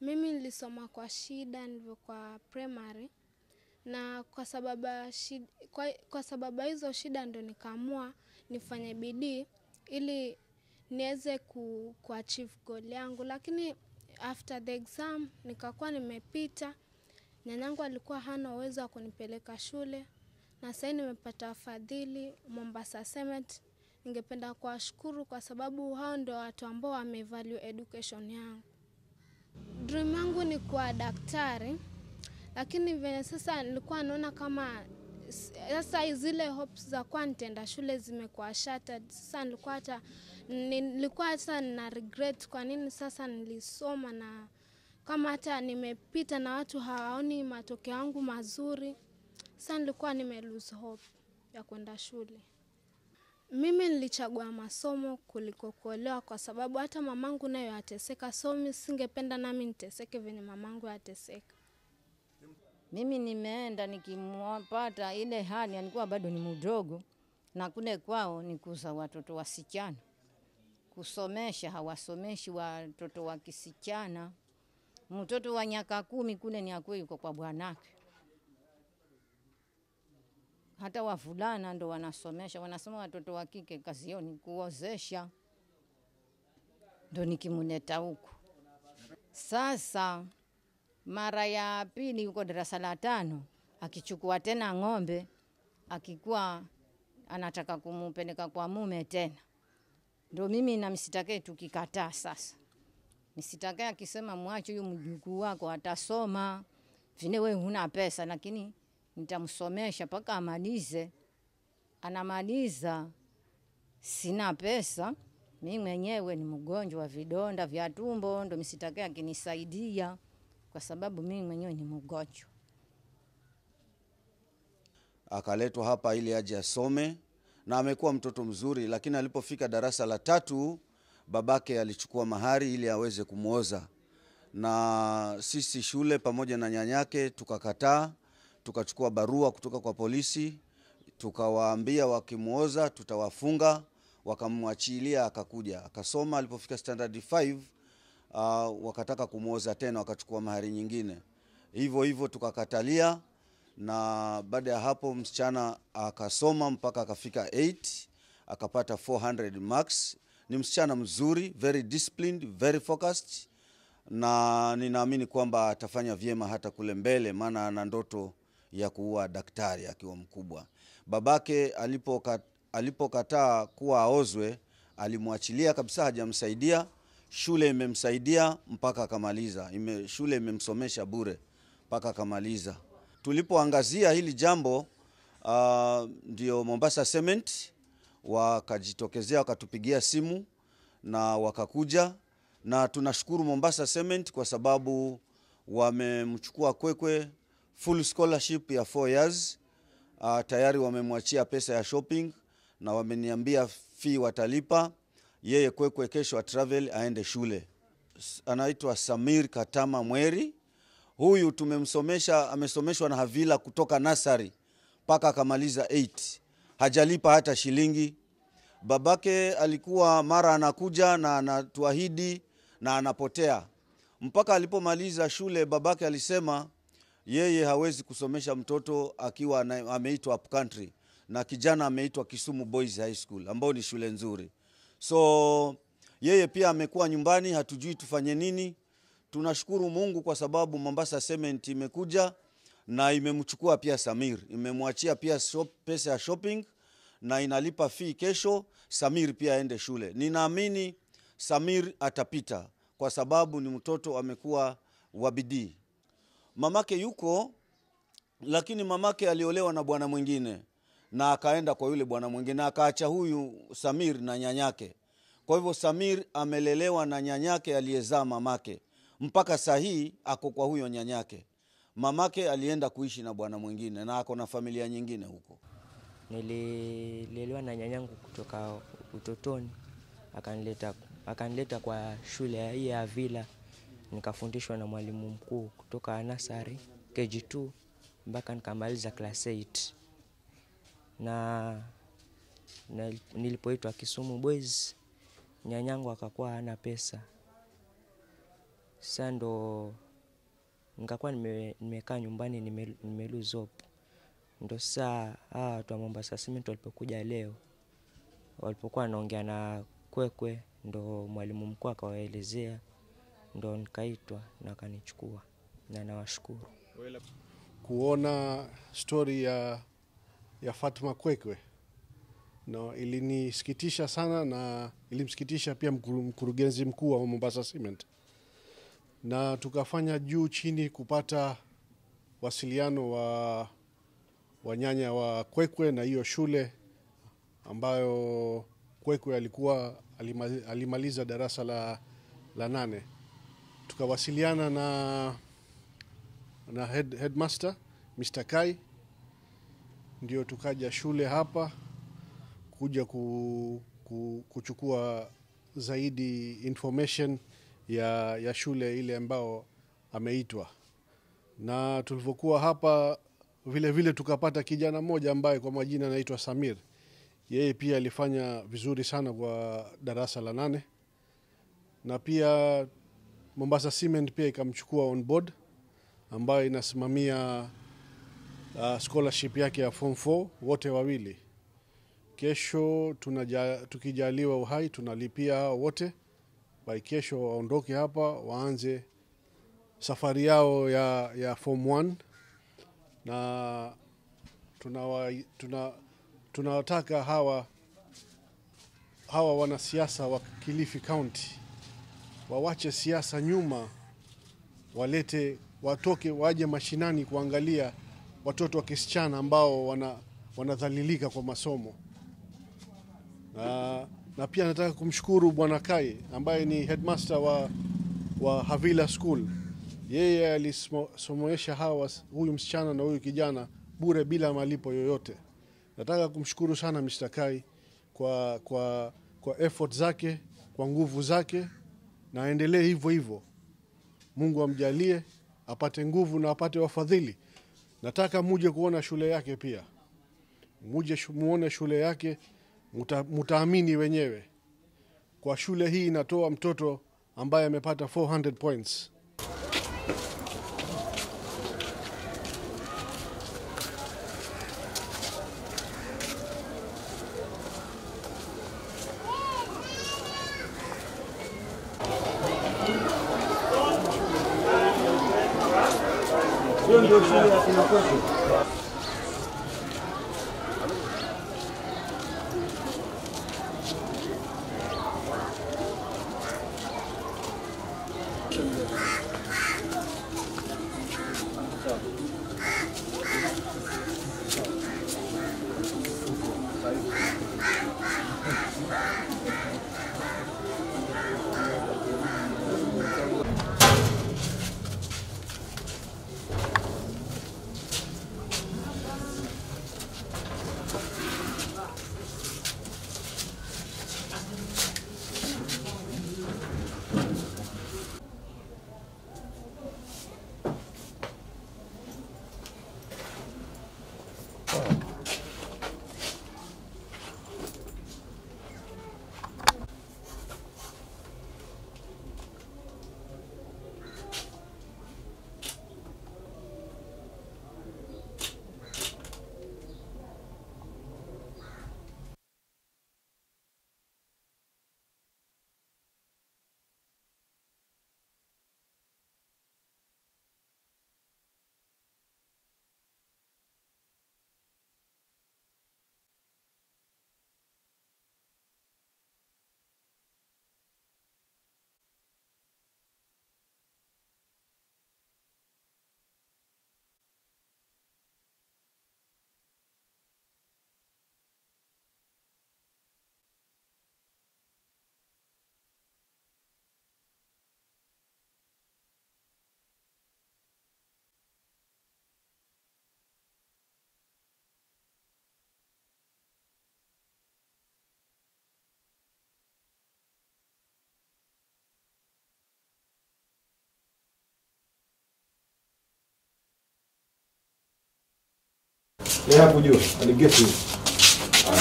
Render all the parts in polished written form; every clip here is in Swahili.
Mimi nilisoma kwa shida ndivyo kwa primary, na kwa sababu hizo shida ndo nikaamua nifanye bidii ili niweze kuachieve goal yangu. Lakini after the exam nikakuwa nimepita. Nyanyangu alikuwa hana uwezo wa kunipeleka shule, na sasa nimepata fadhili Mombasa Cement. Ningependa kuwashukuru kwa sababu hao ndio watu ambao wamevalue education yangu. Dream yangu ni kuwa daktari, lakini vile sasa nilikuwa naona kama sasa zile hopes za kwa nitaenda shule zimekuwa shattered. Sasa nilikuwa hata na regret kwa nini sasa nilisoma, na kama hata nimepita na watu hawaoni matokeo yangu mazuri. Sasa nilikuwa nimelose hope ya kwenda shule. Mimi nilichagua masomo kuliko kuolewa kwa sababu hata mamangu nayo ateseka, so mimi singependa nami niteseke venye mamangu ateseka. Mimi nimeenda nikimpata ile hali alikuwa bado ni mdogo, na kule kwao ni kuza watoto wasichana. Kusomesha hawasomeshi watoto wa kisichana. Mtoto wa miaka 10 kule ni akwe yuko kwa bwanake. Hata wavulana ndo wanasomesha, wanasema watoto wa kike kazi yao ni kuozesha. Ndo nikimleta huko. Sasa mara ya pili yuko darasa la 5, akichukua tena ng'ombe, akikuwa anataka kumpeleka kwa mume tena. Ndo mimi na msitakae tukikataa sasa. Msitakae akisema muache huyo mjukuu wako atasoma, vile wewe huna pesa, lakini nitamsomesha paka amalize. Anamaliza, sina pesa, mimi mwenyewe ni mgonjwa wa vidonda vya tumbo, ndo msitakae akinisaidia kwa sababu mimi mwenyewe ni mgonjwa. Akaletwa hapa ili aje asome, na amekuwa mtoto mzuri, lakini alipofika darasa la 3 babake alichukua mahari ili aweze kumuoza. Na sisi shule pamoja na nyanyake tukakataa, tukachukua barua kutoka kwa polisi, tukawaambia wakimuoza tutawafunga, wakamwachilia akakuja. Akasoma, alipofika standard 5 wakataka kumuoza tena, wakachukua mahari nyingine. Hivyo hivyo tukakatalia, na baada ya hapo msichana akasoma mpaka akafika 8, akapata 400 marks. Ni msichana mzuri, very disciplined, very focused, na ninaamini kwamba atafanya vyema hata kule mbele, maana ana ndoto ya kuwa daktari akiwa mkubwa. Babake alipokataa kuwa aozwe, alimwachilia kabisa, hajamsaidia. Shule imemsaidia mpaka akamaliza. Shule imemsomesha bure mpaka akamaliza. Tulipoangazia hili jambo, ndio Mombasa Cement wakajitokezea, wakatupigia simu na wakakuja, na tunashukuru Mombasa Cement kwa sababu wamemchukua Kwekwe full scholarship ya 4 years. Tayari wamemwachia pesa ya shopping, na wameniambia fee watalipa. Yeye Kwekwe kesho atravel aende shule. Anaitwa Samir Katama Mweri. Huyu tumemsomesha, amesomeshwa na Havilah kutoka Nasari mpaka akamaliza 8. Hajalipa hata shilingi. Babake alikuwa mara anakuja na anatuahidi na anapotea. Mpaka alipomaliza shule babake alisema yeye hawezi kusomesha mtoto akiwa ameitwa Upcountry, na kijana ameitwa Kisumu Boys High School ambao ni shule nzuri. So yeye pia amekuwa nyumbani, hatujui tufanye nini. Tunashukuru Mungu kwa sababu Mombasa Cement imekuja na imemchukua pia Samir, imemwachia pia pesa ya shopping, na inalipa fee kesho Samir pia aende shule. Ninaamini Samir atapita kwa sababu ni mtoto amekuwa wa bidii. Mamake yuko, lakini mamake aliolewa na bwana mwingine, na akaenda kwa yule bwana mwingine, akaacha huyu Samir na nyanyake. Kwa hivyo Samir amelelewa na nyanyake aliyezaa mamake, mpaka sahi ako kwa huyo nyanyake. Mamake alienda kuishi na bwana mwingine, na ako na familia nyingine huko. Nililelewa na nyanyangu kutoka utotoni, akanileta kwa shule hii ya Villa. Nikafundishwa na mwalimu mkuu kutoka Anasari KG2 mpaka nikamaliza class 8. Na nilipoitwa Kisumu Boys, nyanyangu akakuwa hana pesa. Sasa ndo nikakuwa nimekaa nyumbani nimeluze hope. Ndo sasa watu wa Mombasa Cement walipokuja leo, walipokuwa wanaongea na Kwekwe, ndo mwalimu mkuu akawaelezea, ndo nikaitwa na akanichukua, na nawashukuru. Kuona story ya Fatuma Kwekwe no ilinisikitisha sana, na ilimsikitisha pia mkurugenzi mkuu wa Mombasa Cement, na tukafanya juu chini kupata wasiliano wa wanyanya wa Kwekwe na hiyo shule ambayo Kwekwe alikuwa alimaliza darasa la 8. Tukawasiliana na headmaster Mr. Kai, ndio tukaja shule hapa kuja kuchukua zaidi information ya shule ile ambao ameitwa. Na tulivyokuwa hapa vile vile tukapata kijana mmoja ambaye kwa majina anaitwa Samir. Yeye pia alifanya vizuri sana kwa darasa la 8, na pia Mombasa Cement pia ikamchukua on board, ambaye inasimamia scholarship yake ya form 4 wote wawili. Kesho tukijaliwa uhai tunalipia wote by kesho waondoke hapa waanze safari yao ya form 1, na tunawataka hawa wanasiasa wa Kilifi County wawache siasa nyuma, walete watoke waje mashinani kuangalia watoto wa kisichana ambao wanadhalilika kwa masomo. Na pia nataka kumshukuru Bwana Kai ambaye ni headmaster wa Havilah School. Yeye alisomoesha huyu msichana na huyu kijana bure bila malipo yoyote. Nataka kumshukuru sana Mr. Kai kwa effort zake, kwa nguvu zake, na aendelee hivyo hivyo. Mungu amjalie apate nguvu na apate wafadhili. Nataka muje kuona shule yake pia. Muje muone shule yake, mtaamini wenyewe. Kwa shule hii inatoa mtoto ambaye amepata 400 points. Yeah, I get you. I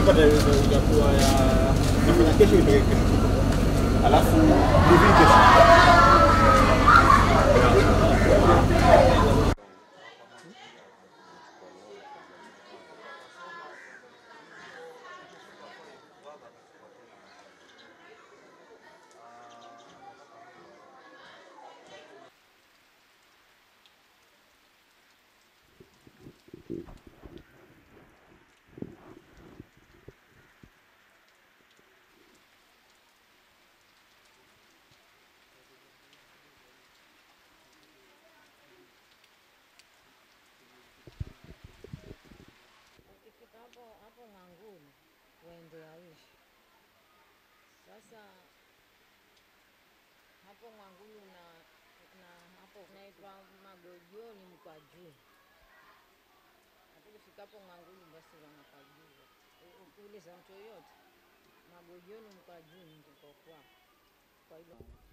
kupata itakuwa ya na kesho itoke kesho. Alafu hivi kesho. Sasa hapo Mwangulu na hapo naitwa Magojoni mko juu. Hapo fika hapo Mwangulu basi wanapajua. Ukiuliza mtu yote Magojoni mko juu ndio kwa. Kwa hiyo